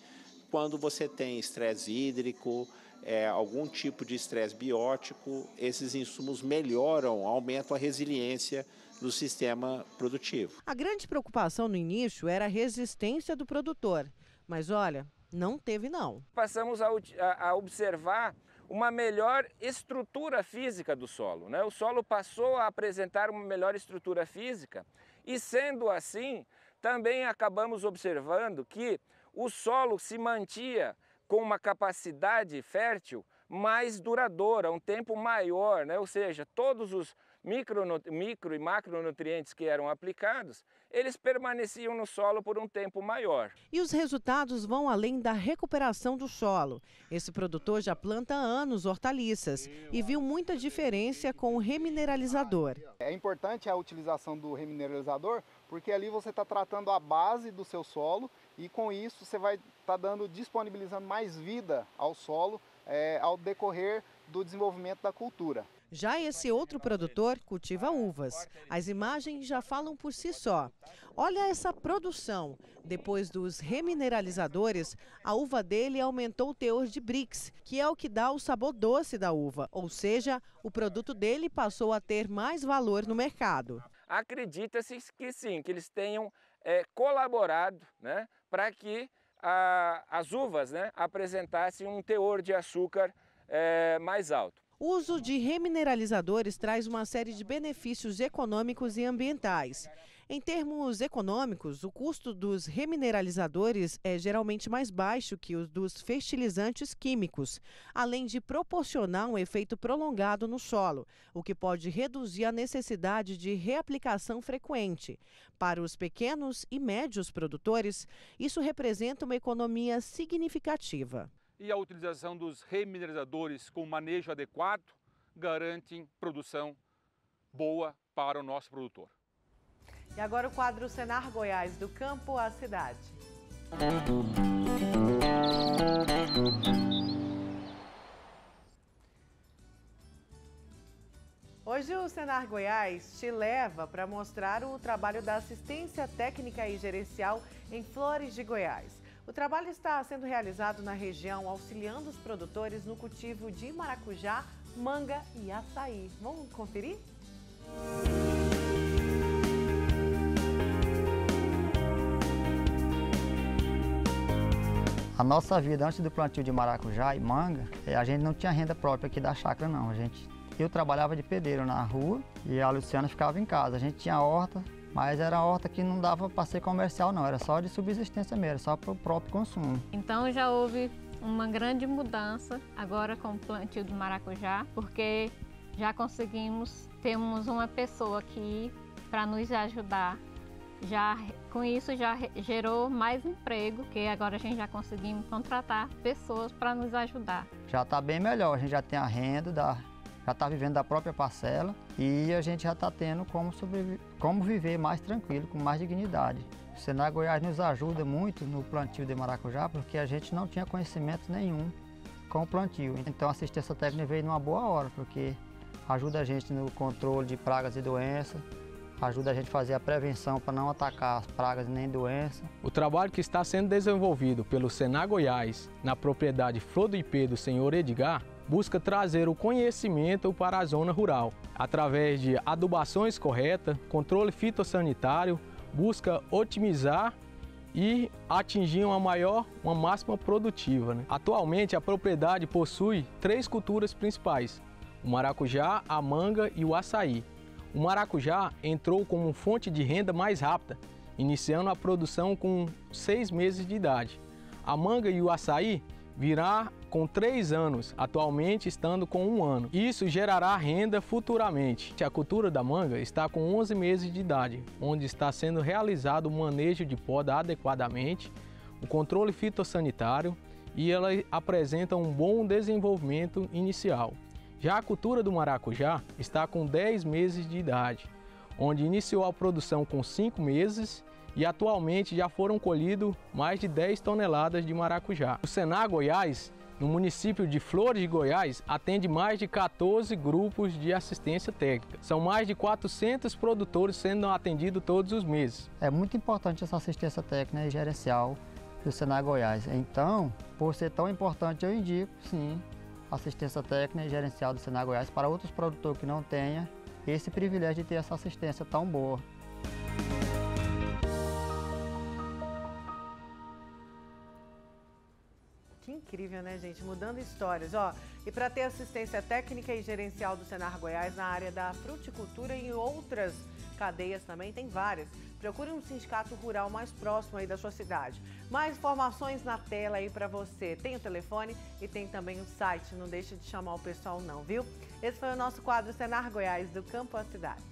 quando você tem estresse hídrico, algum tipo de estresse biótico, esses insumos melhoram, aumentam a resiliência do sistema produtivo. A grande preocupação no início era a resistência do produtor, mas olha, não teve não. Passamos a observar uma melhor estrutura física do solo, né? O solo passou a apresentar uma melhor estrutura física e, sendo assim, também acabamos observando que o solo se mantinha com uma capacidade fértil mais duradoura, um tempo maior, né? Ou seja, todos os micro e macronutrientes que eram aplicados, eles permaneciam no solo por um tempo maior. E os resultados vão além da recuperação do solo. Esse produtor já planta há anos hortaliças e viu muita diferença com o remineralizador. É importante a utilização do remineralizador porque ali você está tratando a base do seu solo e com isso você vai estar disponibilizando mais vida ao solo ao decorrer do desenvolvimento da cultura. Já esse outro produtor cultiva uvas. As imagens já falam por si só. Olha essa produção. Depois dos remineralizadores, a uva dele aumentou o teor de Brix, que é o que dá o sabor doce da uva. Ou seja, o produto dele passou a ter mais valor no mercado. Acredita-se que sim, que eles tenham colaborado, né, para que as uvas apresentassem um teor de açúcar mais alto. O uso de remineralizadores traz uma série de benefícios econômicos e ambientais. Em termos econômicos, o custo dos remineralizadores é geralmente mais baixo que o dos fertilizantes químicos, além de proporcionar um efeito prolongado no solo, o que pode reduzir a necessidade de reaplicação frequente. Para os pequenos e médios produtores, isso representa uma economia significativa. E a utilização dos remineralizadores com manejo adequado garantem produção boa para o nosso produtor. E agora o quadro Senar Goiás, do campo à cidade. Hoje o Senar Goiás te leva para mostrar o trabalho da assistência técnica e gerencial em Flores de Goiás. O trabalho está sendo realizado na região, auxiliando os produtores no cultivo de maracujá, manga e açaí. Vamos conferir? A nossa vida antes do plantio de maracujá e manga, a gente não tinha renda própria aqui da chácara, não. Eu trabalhava de pedreiro na rua e a Luciana ficava em casa. A gente tinha horta, mas era a horta que não dava para ser comercial, não, era só de subsistência mesmo, só para o próprio consumo. Então já houve uma grande mudança agora com o plantio do maracujá, porque já conseguimos, temos uma pessoa aqui para nos ajudar. Com isso já gerou mais emprego, que agora a gente já conseguimos contratar pessoas para nos ajudar. Já está bem melhor, a gente já tem a renda, já está vivendo da própria parcela e a gente já está tendo como viver mais tranquilo, com mais dignidade. O Senar Goiás nos ajuda muito no plantio de maracujá porque a gente não tinha conhecimento nenhum com o plantio. Então a assistência técnica veio numa boa hora, porque ajuda a gente no controle de pragas e doenças, ajuda a gente a fazer a prevenção para não atacar as pragas nem doenças. O trabalho que está sendo desenvolvido pelo Senar Goiás na propriedade Flor do Ipê do senhor Edgar busca trazer o conhecimento para a zona rural, através de adubações corretas, controle fitossanitário, busca otimizar e atingir uma máxima produtiva. Atualmente, a propriedade possui 3 culturas principais, o maracujá, a manga e o açaí. O maracujá entrou como fonte de renda mais rápida, iniciando a produção com 6 meses de idade. A manga e o açaí virá com 3 anos, atualmente estando com 1 ano. Isso gerará renda futuramente. A cultura da manga está com 11 meses de idade, onde está sendo realizado o manejo de poda adequadamente, o controle fitossanitário e ela apresenta um bom desenvolvimento inicial. Já a cultura do maracujá está com 10 meses de idade, onde iniciou a produção com 5 meses e atualmente já foram colhidos mais de 10 toneladas de maracujá. O Senar Goiás, no município de Flores de Goiás, atende mais de 14 grupos de assistência técnica. São mais de 400 produtores sendo atendidos todos os meses. É muito importante essa assistência técnica e gerencial do Senar Goiás. Então, por ser tão importante, eu indico, sim, assistência técnica e gerencial do Senar Goiás para outros produtores que não tenham esse privilégio de ter essa assistência tão boa. Incrível, né, gente? Mudando histórias. E para ter assistência técnica e gerencial do Senar Goiás na área da fruticultura e outras cadeias também, tem várias. Procure um sindicato rural mais próximo aí da sua cidade. Mais informações na tela aí para você. Tem o telefone e tem também o site. Não deixa de chamar o pessoal não, viu? Esse foi o nosso quadro Senar Goiás, do campo à cidade.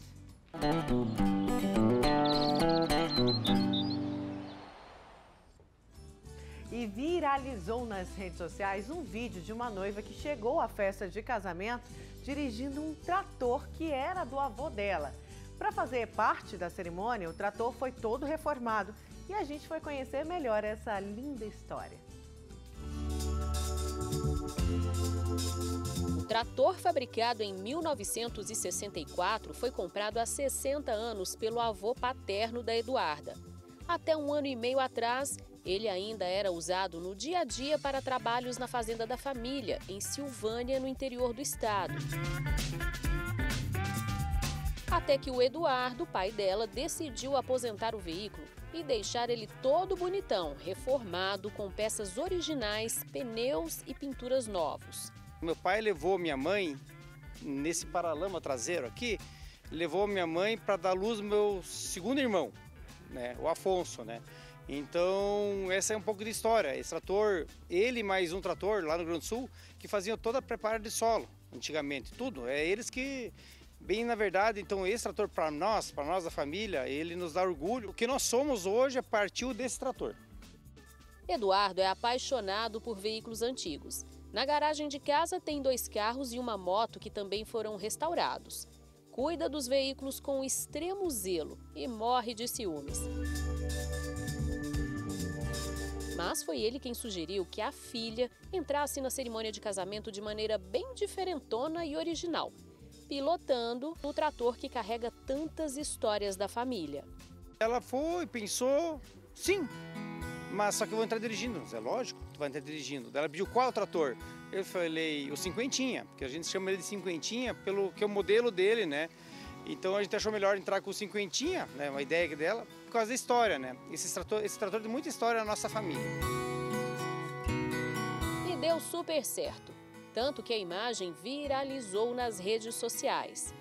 E viralizou nas redes sociais um vídeo de uma noiva que chegou à festa de casamento dirigindo um trator que era do avô dela. Para fazer parte da cerimônia, o trator foi todo reformado e a gente foi conhecer melhor essa linda história. O trator, fabricado em 1964, foi comprado há 60 anos pelo avô paterno da Eduarda. Até um ano e meio atrás, ele ainda era usado no dia a dia para trabalhos na fazenda da família, em Silvânia, no interior do estado. Até que o Eduardo, pai dela, decidiu aposentar o veículo e deixar ele todo bonitão, reformado, com peças originais, pneus e pinturas novos. Meu pai levou minha mãe, nesse paralama traseiro aqui, levou minha mãe para dar luz ao meu segundo irmão, né, o Afonso, né? Então, essa é um pouco de história. Esse trator, ele mais um trator lá no Rio Grande do Sul, que faziam toda a preparação de solo, antigamente, tudo. É eles que, bem na verdade, então esse trator para nós da família, ele nos dá orgulho. O que nós somos hoje partiu desse trator. Eduardo é apaixonado por veículos antigos. Na garagem de casa tem 2 carros e uma moto que também foram restaurados. Cuida dos veículos com extremo zelo e morre de ciúmes. Mas foi ele quem sugeriu que a filha entrasse na cerimônia de casamento de maneira bem diferentona e original, pilotando o trator que carrega tantas histórias da família. Ela foi, pensou, sim, mas só que eu vou entrar dirigindo. É lógico que tu vai entrar dirigindo. Ela pediu qual trator? Eu falei, o cinquentinha, porque a gente chama ele de cinquentinha pelo que é o modelo dele, né? Então a gente achou melhor entrar com o cinquentinha, né, uma ideia dela, por causa da história, né? Esse trator tem muita história na nossa família. E deu super certo, tanto que a imagem viralizou nas redes sociais.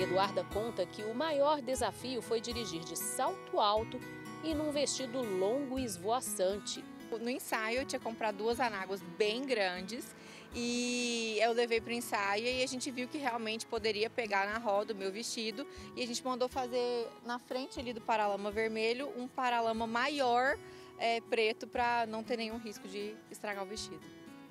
Eduarda conta que o maior desafio foi dirigir de salto alto e num vestido longo e esvoaçante. No ensaio eu tinha comprado 2 anáguas bem grandes e eu levei para o ensaio e a gente viu que realmente poderia pegar na roda o meu vestido e a gente mandou fazer na frente ali do paralama vermelho um paralama maior preto para não ter nenhum risco de estragar o vestido.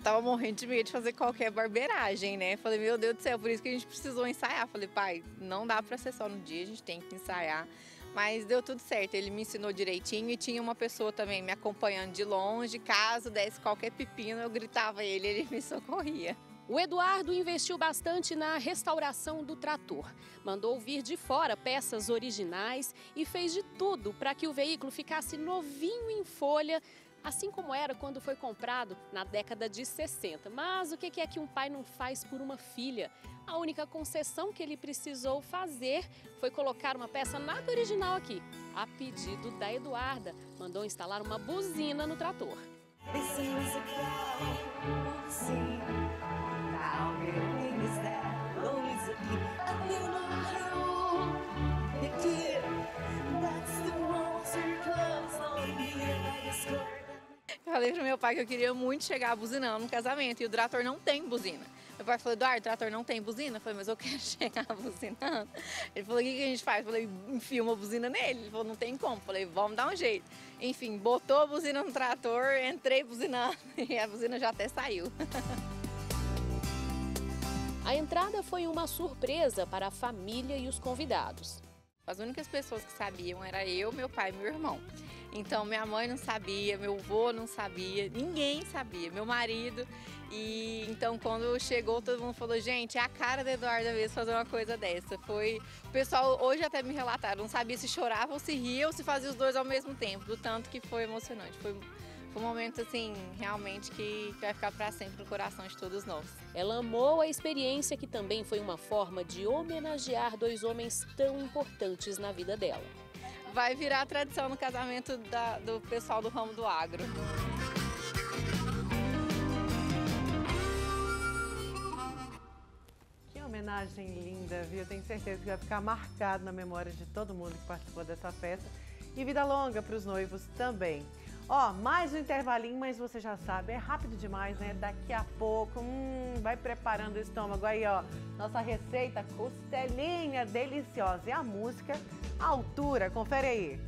Tava morrendo de medo de fazer qualquer barbeiragem, né? Falei, meu Deus do céu, por isso que a gente precisou ensaiar. Falei, pai, não dá para ser só no dia, a gente tem que ensaiar. Mas deu tudo certo, ele me ensinou direitinho e tinha uma pessoa também me acompanhando de longe. Caso desse qualquer pepino, eu gritava ele e ele me socorria. O Eduardo investiu bastante na restauração do trator. Mandou vir de fora peças originais e fez de tudo para que o veículo ficasse novinho em folha, assim como era quando foi comprado na década de 60. Mas o que é que um pai não faz por uma filha? A única concessão que ele precisou fazer foi colocar uma peça nada original aqui, a pedido da Eduarda. Mandou instalar uma buzina no trator. Eu falei pro meu pai que eu queria muito chegar buzinando no casamento e o trator não tem buzina. Meu pai falou, Eduardo, o trator não tem buzina? Eu falei, mas eu quero chegar buzinando. Ele falou, o que a gente faz? Eu falei, enfia uma buzina nele. Ele falou, não tem como. Eu falei, vamos dar um jeito. Enfim, botou a buzina no trator, entrei buzinando e a buzina já até saiu. A entrada foi uma surpresa para a família e os convidados. As únicas pessoas que sabiam era eu, meu pai e meu irmão. Então, minha mãe não sabia, meu avô não sabia, ninguém sabia, meu marido. E então, quando chegou, todo mundo falou, gente, é a cara da Eduarda mesmo fazer uma coisa dessa. Foi... O pessoal hoje até me relataram, não sabia se chorava ou se ria ou se fazia os dois ao mesmo tempo, do tanto que foi emocionante. Foi um momento, assim, realmente que vai ficar para sempre no coração de todos nós. Ela amou a experiência, que também foi uma forma de homenagear 2 homens tão importantes na vida dela. vai virar tradição no casamento do pessoal do ramo do agro. Que homenagem linda, viu? Eu tenho certeza que vai ficar marcado na memória de todo mundo que participou dessa festa. E vida longa para os noivos também. Ó, mais um intervalinho, mas você já sabe, é rápido demais, né? Daqui a pouco, vai preparando o estômago aí, ó. Nossa receita, costelinha deliciosa. E a música, a altura, confere aí.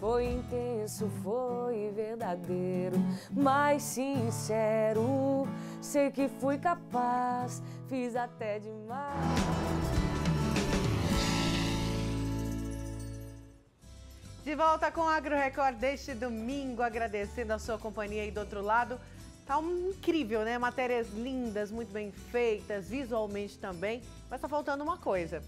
Foi intenso, foi verdadeiro, mais sincero. Sei que fui capaz, fiz até demais. De volta com o Agro Record deste domingo, agradecendo a sua companhia aí do outro lado. Tá incrível, né? Matérias lindas, muito bem feitas, visualmente também. Mas tá faltando uma coisa,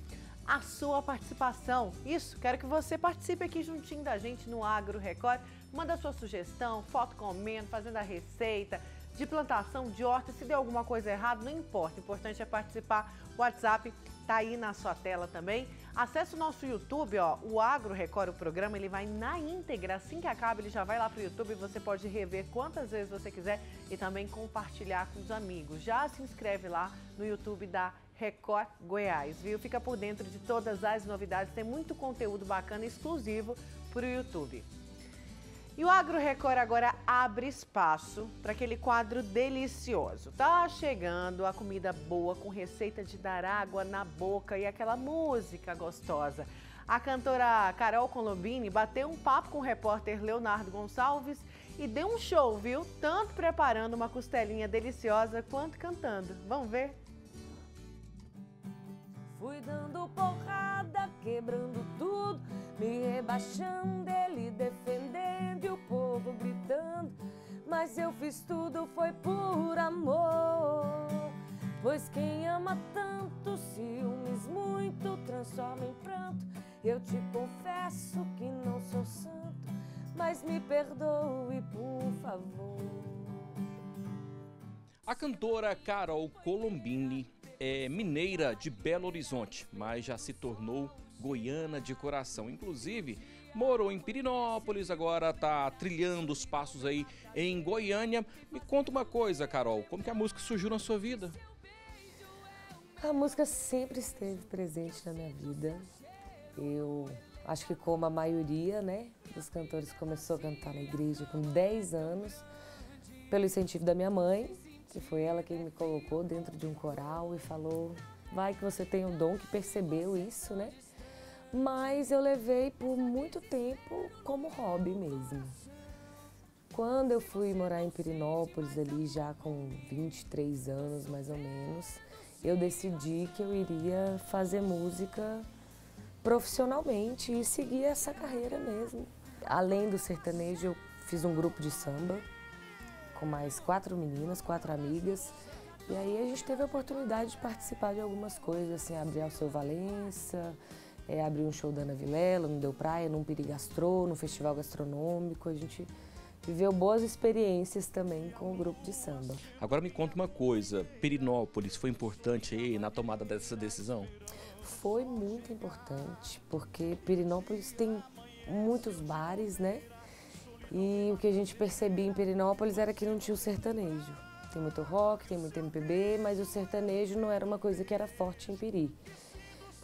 a sua participação. Isso, quero que você participe aqui juntinho da gente no Agro Record. Manda sua sugestão, foto comendo, fazendo a receita, de plantação, de horta. Se deu alguma coisa errada, não importa. O importante é participar. O WhatsApp tá aí na sua tela também. Acesse o nosso YouTube, ó, o Agro Record, o programa, ele vai na íntegra. Assim que acaba, ele já vai lá pro YouTube e você pode rever quantas vezes você quiser e também compartilhar com os amigos. Já se inscreve lá no YouTube da Record Goiás, viu? Fica por dentro de todas as novidades, tem muito conteúdo bacana exclusivo pro YouTube. E o Agro Record agora abre espaço para aquele quadro delicioso. Tá chegando a comida boa com receita de dar água na boca e aquela música gostosa. A cantora Carol Colombini bateu um papo com o repórter Leonardo Gonçalves e deu um show, viu? Tanto preparando uma costelinha deliciosa quanto cantando. Vamos ver? Fui dando porrada, quebrando tudo, me rebaixando, ele defendendo e o povo gritando. Mas eu fiz tudo, foi por amor. Pois quem ama tanto, ciúmes muito, transforma em pranto. Eu te confesso que não sou santo, mas me perdoe, por favor. A cantora Carol Colombini é mineira de Belo Horizonte, mas já se tornou goiana de coração. Inclusive, morou em Pirenópolis, agora está trilhando os passos aí em Goiânia. Me conta uma coisa, Carol, como que a música surgiu na sua vida? A música sempre esteve presente na minha vida. Eu acho que como a maioria, né, dos cantores, começou a cantar na igreja com 10 anos, pelo incentivo da minha mãe, que foi ela quem me colocou dentro de um coral e falou, vai que você tem um dom, que percebeu isso, né? Mas eu levei por muito tempo como hobby mesmo. Quando eu fui morar em Pirenópolis, ali já com 23 anos mais ou menos, eu decidi que eu iria fazer música profissionalmente e seguir essa carreira mesmo. Além do sertanejo, eu fiz um grupo de samba, com mais 4 meninas, 4 amigas, e aí a gente teve a oportunidade de participar de algumas coisas, assim, abrir ao Seu Valença, abrir um show da Ana Vilela, no Deu Praia, num Pirigastro, num festival gastronômico, a gente viveu boas experiências também com o grupo de samba. Agora me conta uma coisa, Pirenópolis foi importante aí na tomada dessa decisão? Foi muito importante, porque Pirenópolis tem muitos bares, né? E o que a gente percebia em Pirenópolis era que não tinha o sertanejo. Tem muito rock, tem muito MPB, mas o sertanejo não era uma coisa que era forte em Piri.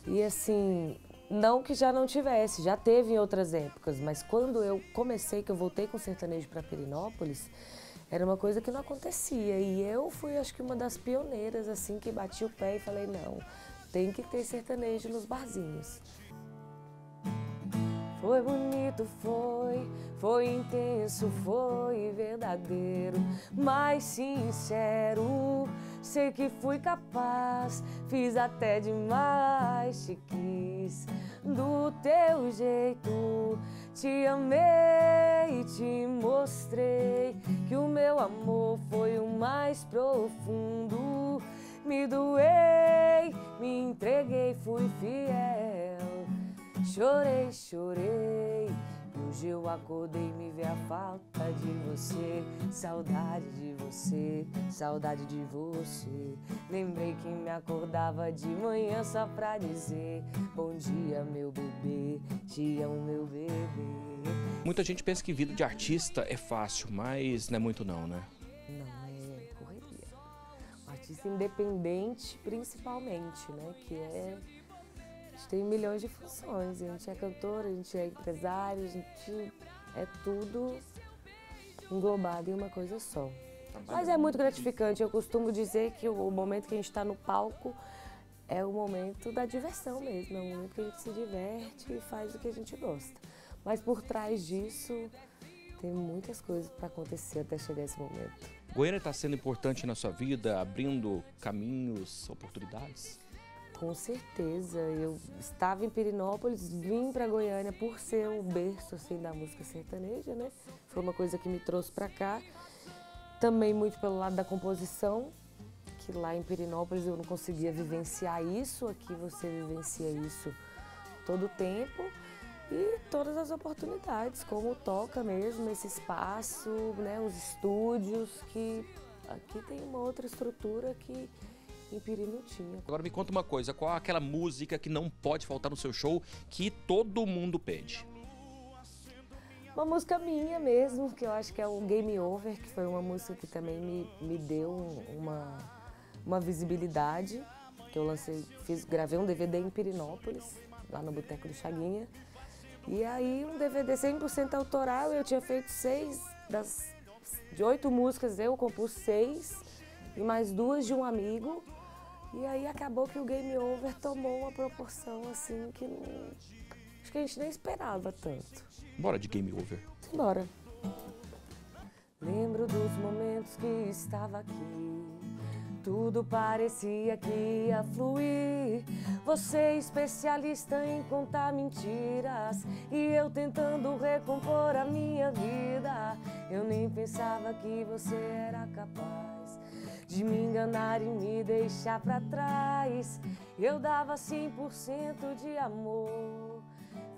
E assim, não que já não tivesse, já teve em outras épocas, mas quando eu comecei, que eu voltei com o sertanejo para Pirenópolis, era uma coisa que não acontecia. E eu fui, acho que, uma das pioneiras, assim, que bati o pé e falei, não, tem que ter sertanejo nos barzinhos. Foi bonito, foi intenso, foi verdadeiro, mais sincero. Sei que fui capaz, fiz até demais. Te quis do teu jeito, te amei e te mostrei que o meu amor foi o mais profundo. Me doei, me entreguei, fui fiel. Chorei, chorei, Hoje eu acordei e me vê a falta de você, saudade de você, saudade de você. Lembrei que me acordava de manhã só pra dizer bom dia, meu bebê, te amo, meu bebê. Muita gente pensa que vida de artista é fácil, mas não é muito não, né? Não, é correria. Um artista independente, principalmente, né? Que é... A gente tem milhões de funções, a gente é cantora, a gente é empresário, a gente é tudo englobado em uma coisa só. Mas é muito gratificante, eu costumo dizer que o momento que a gente está no palco é o momento da diversão mesmo, é o momento que a gente se diverte e faz o que a gente gosta. Mas por trás disso tem muitas coisas para acontecer até chegar esse momento. Goiânia está sendo importante na sua vida, abrindo caminhos, oportunidades? Com certeza, eu estava em Pirenópolis, vim para Goiânia por ser um berço assim, da música sertaneja, né? Foi uma coisa que me trouxe para cá, também muito pelo lado da composição, que lá em Pirenópolis eu não conseguia vivenciar isso, aqui você vivencia isso todo o tempo e todas as oportunidades, como toca mesmo, esse espaço, né? Os estúdios, que aqui tem uma outra estrutura que... em Piri não tinha. Agora me conta uma coisa, qual é aquela música que não pode faltar no seu show, que todo mundo pede? Uma música minha mesmo, que eu acho que é o Game Over, que foi uma música que também me deu uma visibilidade, que eu lancei, gravei um DVD em Pirenópolis, lá no Boteco do Chaguinha, e aí um DVD 100% autoral, eu tinha feito 6, de 8 músicas eu compus 6, e mais 2 de um amigo. E aí acabou que o Game Over tomou uma proporção assim que não... acho que a gente nem esperava tanto. Bora de Game Over. Bora. Lembro dos momentos que estava aqui, tudo parecia que ia fluir. Você especialista em contar mentiras e eu tentando recompor a minha vida. Eu nem pensava que você era capaz de me enganar e me deixar pra trás. Eu dava 100% de amor,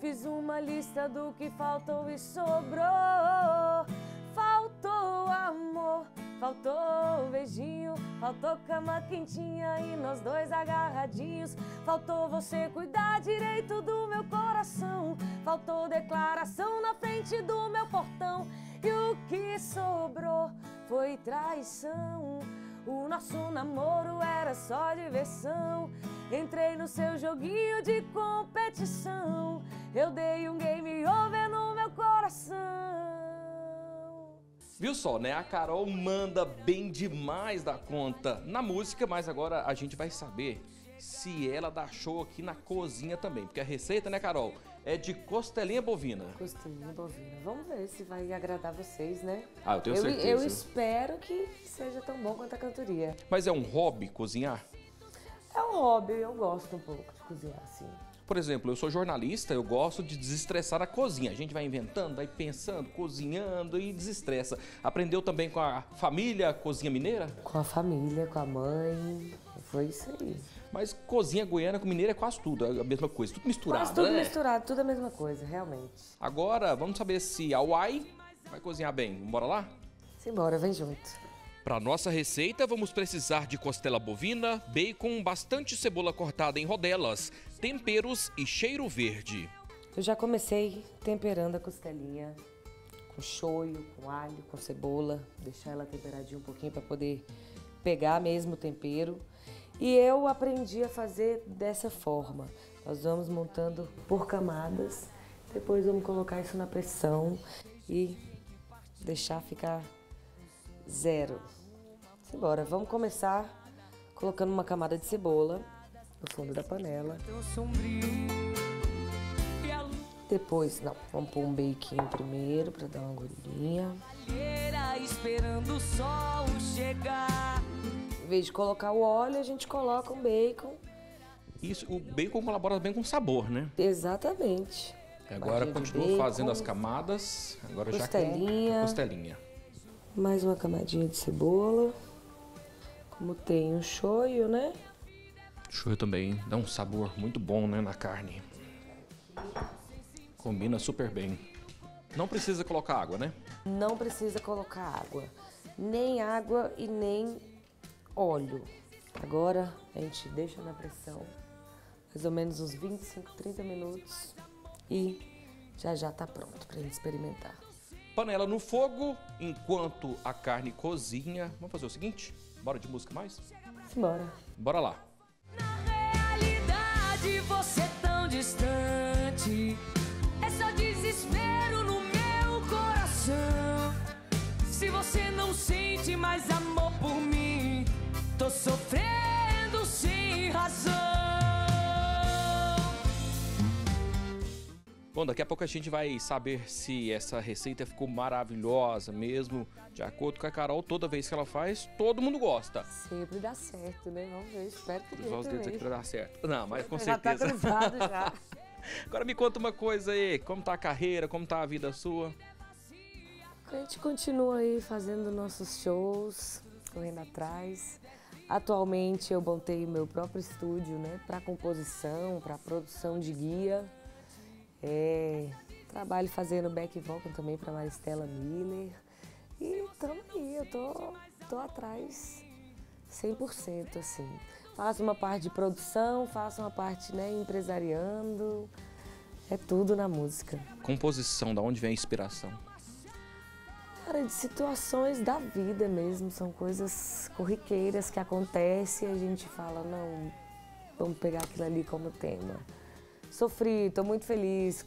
fiz uma lista do que faltou e sobrou. Faltou amor, faltou beijinho, faltou cama quentinha e nós dois agarradinhos. Faltou você cuidar direito do meu coração, faltou declaração na frente do meu portão. E o que sobrou foi traição. O nosso namoro era só diversão. Entrei no seu joguinho de competição. Eu dei um game over no meu coração. Viu só, né? A Carol manda bem demais da conta na música, mas agora a gente vai saber se ela dá show aqui na cozinha também. Porque a receita, né, Carol, é de costelinha bovina. Costelinha bovina. Vamos ver se vai agradar vocês, né? Ah, eu tenho certeza. Eu espero que seja tão bom quanto a cantoria. Mas é um hobby cozinhar? É um hobby, eu gosto um pouco de cozinhar, sim. Por exemplo, eu sou jornalista, eu gosto de desestressar a cozinha. A gente vai inventando, vai pensando, cozinhando e desestressa. Aprendeu também com a família, cozinha mineira? Com a família, com a mãe, foi isso aí. Mas cozinha goiana com mineira é quase tudo, é a mesma coisa, tudo misturado, quase tudo, né? Misturado, tudo a mesma coisa, realmente. Agora, vamos saber se a Uai vai cozinhar bem. Bora lá? Simbora, vem junto. Para nossa receita, vamos precisar de costela bovina, bacon, bastante cebola cortada em rodelas, temperos e cheiro verde. Eu já comecei temperando a costelinha com shoyu, com alho, com cebola, deixar ela temperadinha um pouquinho para poder pegar mesmo o tempero. E eu aprendi a fazer dessa forma. Nós vamos montando por camadas, depois vamos colocar isso na pressão e deixar ficar zero. Simbora, vamos começar colocando uma camada de cebola no fundo da panela. Depois, não, vamos pôr um bacon primeiro para dar uma gordurinha. Esperando o sol chegar. Em vez de colocar o óleo, a gente coloca um bacon. Isso, o bacon colabora bem com o sabor, né? Exatamente. Agora continua fazendo as camadas. Agora costelinha, já com a costelinha. Mais uma camadinha de cebola. Como tem um shoyu, né? Shoyu também dá um sabor muito bom, né, na carne. Combina super bem. Não precisa colocar água, né? Não precisa colocar água. Nem água e nem óleo. Agora a gente deixa na pressão mais ou menos uns 25, 30 minutos e já já tá pronto pra gente experimentar. Panela no fogo, enquanto a carne cozinha. Vamos fazer o seguinte? Bora de música mais? Bora. Bora lá. Na realidade você é tão distante, é só desespero no meu coração. Se você não sente mais amor por mim, tô sofrendo sem razão. Bom, daqui a pouco a gente vai saber se essa receita ficou maravilhosa mesmo. De acordo com a Carol, toda vez que ela faz, todo mundo gosta. Sempre dá certo, né? Vamos ver, espero que dê. Os dedos aqui pra dar certo. Não, mas com certeza. Já tá cruzado já. Agora me conta uma coisa aí, como tá a carreira, como tá a vida sua? A gente continua aí fazendo nossos shows, correndo atrás. Atualmente eu montei meu próprio estúdio, né? Pra composição, pra produção de guia. Trabalho fazendo back vocal também para Maristela Miller. E tamo aí, eu tô atrás 100%, assim. Faço uma parte de produção, faço uma parte, né, empresariando. É tudo na música. Composição, da onde vem a inspiração? Cara, de situações da vida mesmo, são coisas corriqueiras que acontecem e a gente fala, não, vamos pegar aquilo ali como tema. Sofri, tô muito feliz,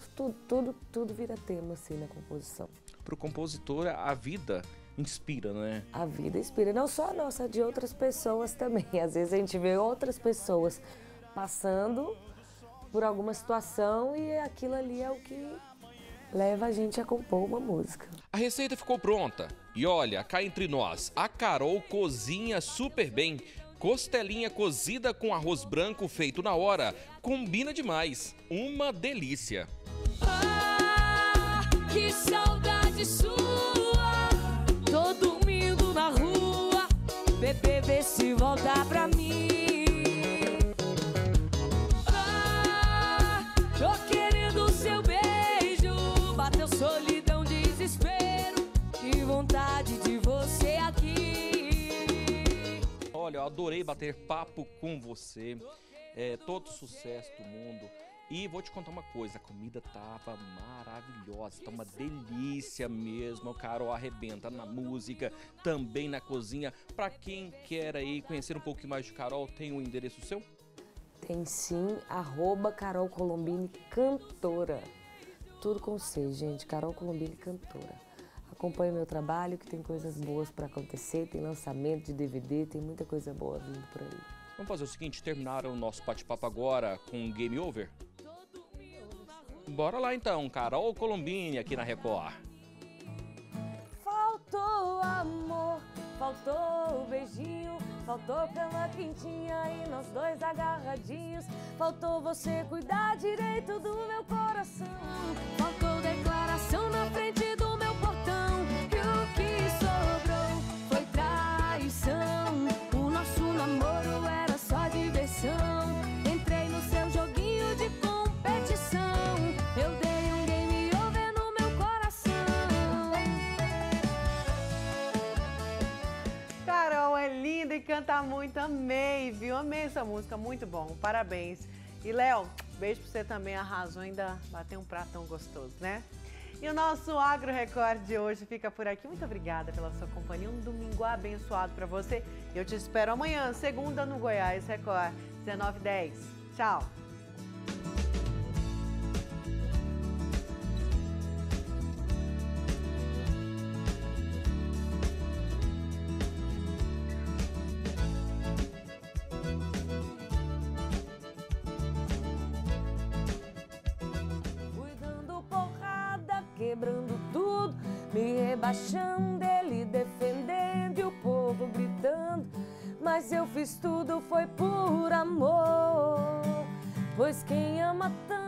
tudo vira tema, assim, na composição. Pro compositor, a vida inspira, né? A vida inspira, não só a nossa, de outras pessoas também. Às vezes a gente vê outras pessoas passando por alguma situação e aquilo ali é o que leva a gente a compor uma música. A receita ficou pronta e olha, cá entre nós, a Carol cozinha super bem. Costelinha cozida com arroz branco feito na hora. Combina demais. Uma delícia. Ah, que saudade sua. Tô dormindo na rua. Bebê, vê se volta pra mim. Ah, tô querendo seu beijo. Bateu solidão, desespero. Que vontade de você aqui. Olha, eu adorei bater papo com você, todo sucesso do mundo. E vou te contar uma coisa, a comida tava maravilhosa, tá uma delícia mesmo. O Carol arrebenta na música, também na cozinha. Pra quem quer aí conhecer um pouquinho mais de Carol, tem um endereço seu? Tem sim, @CarolColombiniCantora. Tudo com C, gente, Carol Colombini Cantora. Acompanhe meu trabalho, que tem coisas boas para acontecer, tem lançamento de DVD, tem muita coisa boa vindo por aí. Vamos fazer o seguinte, terminar o nosso bate-papo agora com um Game Over? Bora lá então, Carol Colombini aqui na Record. Faltou amor, faltou o beijinho, faltou cama quentinha e nós dois agarradinhos. Faltou você cuidar direito do meu coração, faltou declaração na frente. Canta muito, amei, viu? Amei essa música, muito bom, parabéns. E Léo, beijo pra você também, arrasou, ainda bateu um prato tão gostoso, né? E o nosso Agro Record de hoje fica por aqui. Muito obrigada pela sua companhia, um domingo abençoado pra você. Eu te espero amanhã, segunda no Goiás Record, 19h10. Tchau! Quebrando tudo, me rebaixando, ele defendendo e o povo gritando. Mas eu fiz tudo, foi por amor, pois quem ama tanto